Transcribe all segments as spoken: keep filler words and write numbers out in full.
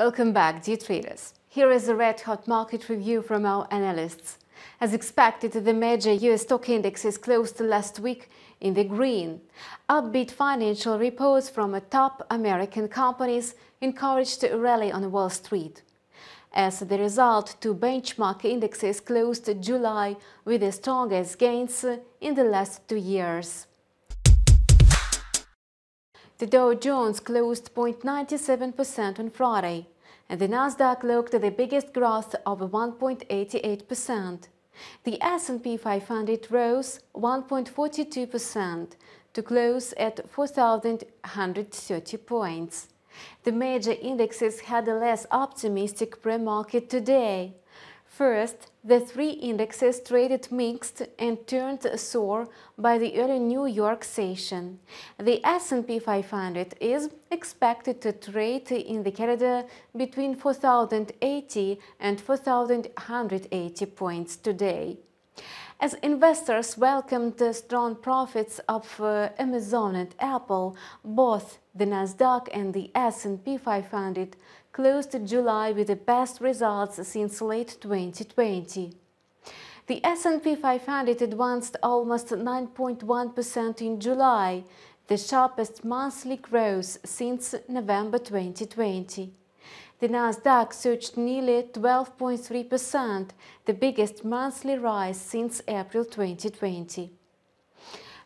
Welcome back, dear traders. Here is a red-hot market review from our analysts. As expected, the major U S stock indexes closed last week in the green. Upbeat financial reports from top American companies encouraged a rally on Wall Street. As the result, two benchmark indexes closed July with the strongest gains in the last two years. The Dow Jones closed zero point nine seven percent on Friday, and the Nasdaq logged the biggest growth of one point eight eight percent. The S and P five hundred rose one point four two percent to close at four thousand one hundred thirty points. The major indexes had a less optimistic pre-market today. First, the three indexes traded mixed and turned sore by the early New York session. The S and P five hundred is expected to trade in the corridor between four thousand eighty and four thousand one hundred eighty points today. As investors welcomed the strong profits of uh, Amazon and Apple, both the Nasdaq and the S and P five hundred closed July with the best results since late twenty twenty. The S and P five hundred advanced almost nine point one percent in July, the sharpest monthly growth since November twenty twenty. The Nasdaq surged nearly twelve point three percent, the biggest monthly rise since April twenty twenty.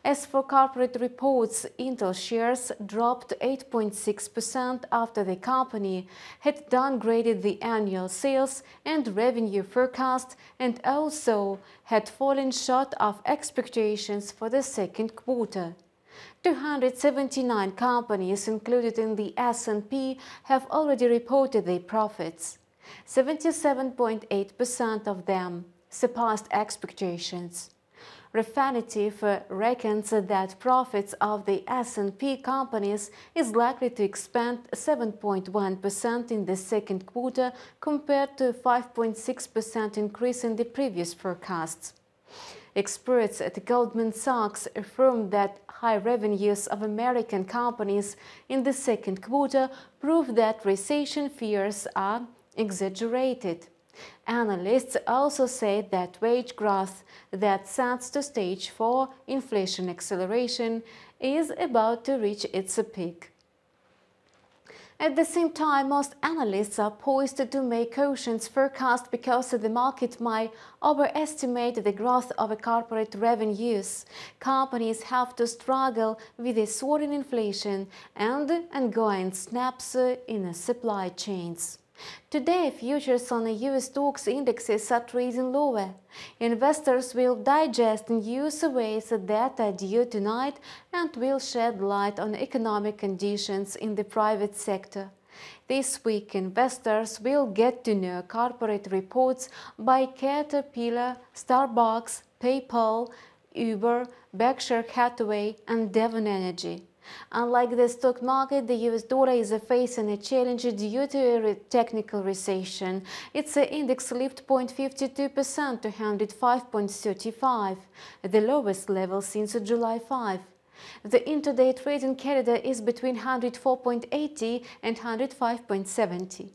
As for corporate reports, Intel shares dropped eight point six percent after the company had downgraded the annual sales and revenue forecast and also had fallen short of expectations for the second quarter. two hundred seventy-nine companies included in the S and P have already reported their profits. seventy-seven point eight percent of them surpassed expectations. Refinitiv reckons that profits of the S and P companies is likely to expand seven point one percent in the second quarter compared to a five point six percent increase in the previous forecasts. Experts at Goldman Sachs affirmed that high revenues of American companies in the second quarter prove that recession fears are exaggerated. Analysts also say that wage growth that sets the stage for inflation acceleration is about to reach its peak. At the same time, most analysts are poised to make cautious forecasts because the market might overestimate the growth of corporate revenues. Companies have to struggle with the soaring inflation and ongoing snaps in supply chains. Today, futures on the U S stocks indexes are trading lower. Investors will digest news waves that are due tonight and will shed light on economic conditions in the private sector. This week, investors will get to know corporate reports by Caterpillar, Starbucks, PayPal, Uber, Berkshire Hathaway and Devon Energy. Unlike the stock market, the U S dollar is facing a challenge due to a technical recession. Its index leaped zero point five two percent to one hundred five point three five, the lowest level since July fifth. The intraday trade in Canada is between one hundred four point eight zero and one hundred five point seven zero.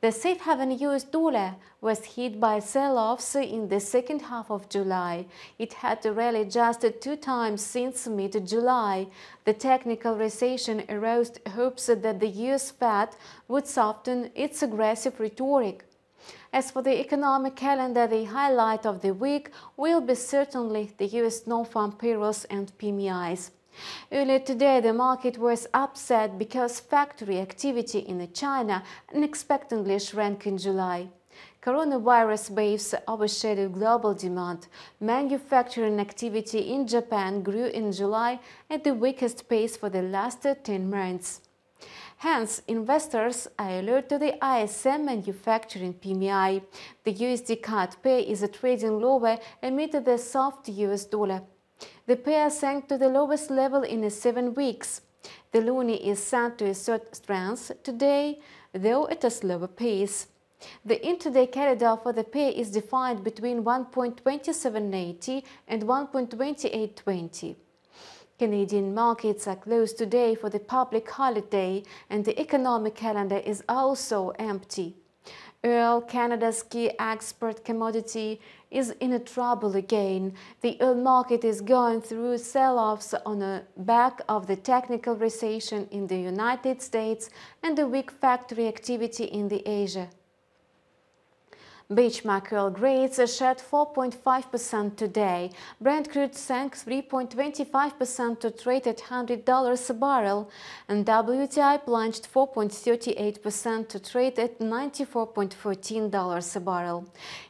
The safe haven U S dollar was hit by sell-offs in the second half of July. It had rallied just two times since mid-July. The technical recession aroused hopes that the U S Fed would soften its aggressive rhetoric. As for the economic calendar, the highlight of the week will be certainly the U S non-farm payrolls and P M Is. Earlier today, the market was upset because factory activity in China unexpectedly shrank in July. Coronavirus waves overshadowed global demand. Manufacturing activity in Japan grew in July at the weakest pace for the last ten months. Hence, investors are alert to the I S M manufacturing P M I. The U S D C A D pair is trading lower amid the soft U S dollar. The pair sank to the lowest level in seven weeks. The loonie is set to assert strength today, though at a slower pace. The intraday corridor for the pair is defined between one point two seven eight zero and one point two eight two zero. Canadian markets are closed today for the public holiday and the economic calendar is also empty. Oil, Canada's key export commodity, is in trouble again. The oil market is going through sell-offs on the back of the technical recession in the United States and the weak factory activity in the Asia. Benchmark oil grades shed four point five percent today. Brent crude sank three point two five percent to trade at one hundred dollars a barrel, and W T I plunged four point three eight percent to trade at ninety-four point one four dollars a barrel.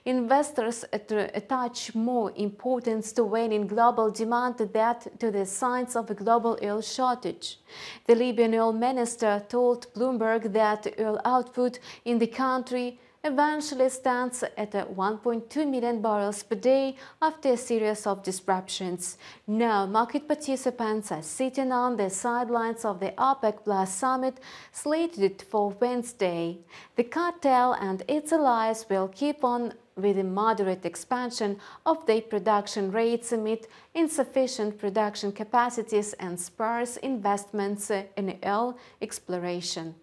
Investors attach more importance to waning global demand than to the signs of a global oil shortage. The Libyan oil minister told Bloomberg that oil output in the country eventually stands at one point two million barrels per day after a series of disruptions. Now, market participants are sitting on the sidelines of the OPEC plus summit slated for Wednesday. The cartel and its allies will keep on with a moderate expansion of their production rates amid insufficient production capacities and sparse investments in oil exploration.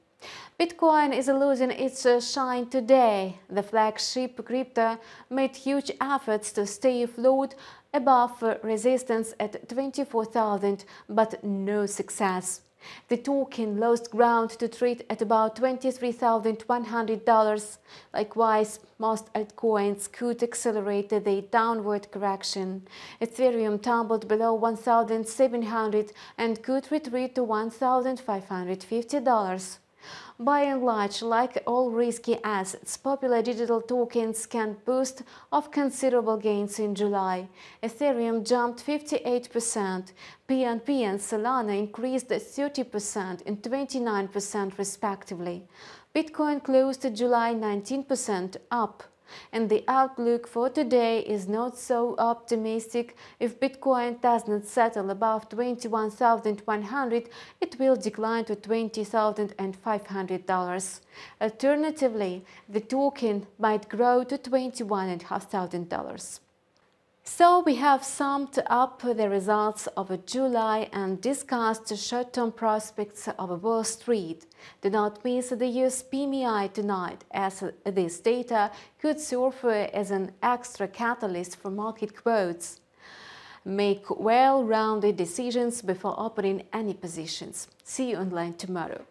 Bitcoin is losing its shine today. The flagship crypto made huge efforts to stay afloat above resistance at twenty-four thousand, but no success. The token lost ground to trade at about twenty-three thousand one hundred dollars. Likewise, most altcoins could accelerate the downward correction. Ethereum tumbled below one thousand seven hundred dollars and could retreat to one thousand five hundred fifty dollars. By and large, like all risky assets, popular digital tokens can boost off considerable gains in July. Ethereum jumped fifty-eight percent, B N B and Solana increased thirty percent and twenty-nine percent respectively. Bitcoin closed July nineteen percent up. And the outlook for today is not so optimistic. If Bitcoin does not settle above twenty-one thousand one hundred dollars, it will decline to twenty thousand five hundred dollars. Alternatively, the token might grow to twenty-one thousand five hundred dollars. So we have summed up the results of July and discussed short-term prospects of Wall Street. Do not miss the U S P M I tonight, as this data could serve as an extra catalyst for market quotes. Make well-rounded decisions before opening any positions. See you online tomorrow.